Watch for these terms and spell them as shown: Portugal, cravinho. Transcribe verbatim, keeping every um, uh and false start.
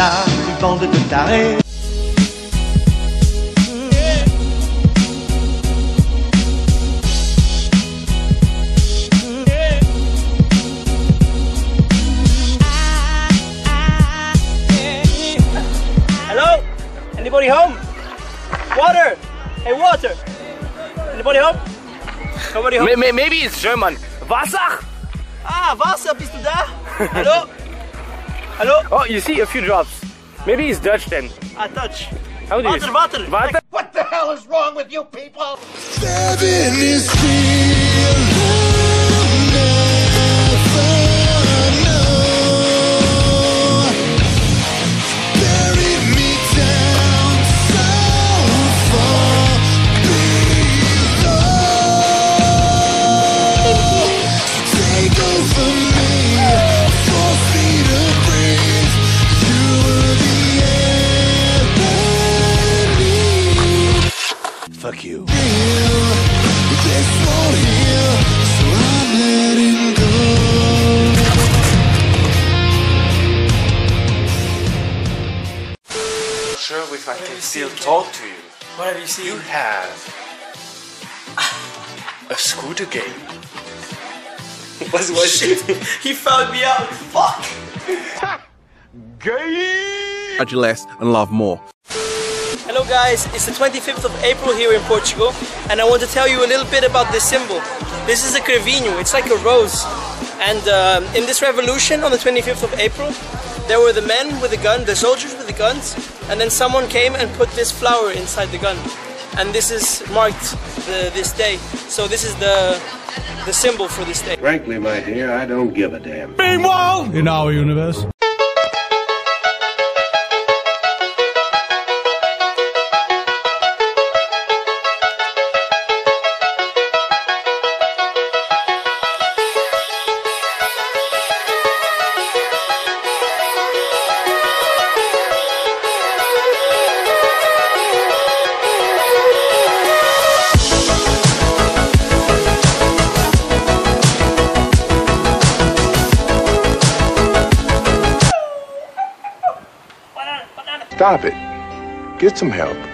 tard, une bande de tarés. Hello? Anybody home? Water! Hey, water! Anybody home? Nobody home? Maybe it's German. Wasser? Ah, Wasser, bist du da? Hello? Hello? Oh, you see a few drops. Maybe it's Dutch then. Ah, Dutch. How do water, you water, water. Like, what the hell is wrong with you people? Seven is fuck you. I'm not sure if I can still talk to you. What have you seen? You have a scooter game. What's was it? He found me out. Fuck! Gay! Judge less and love more. Hello guys, it's the twenty-fifth of April here in Portugal, and I want to tell you a little bit about this symbol. This is a cravinho, it's like a rose, and um, in this revolution on the twenty-fifth of April there were the men with the gun, the soldiers with the guns, and then someone came and put this flower inside the gun, and this is marked the, this day. So this is the, the symbol for this day. Frankly my dear, I don't give a damn. Meanwhile, in our universe. Stop it. Get some help.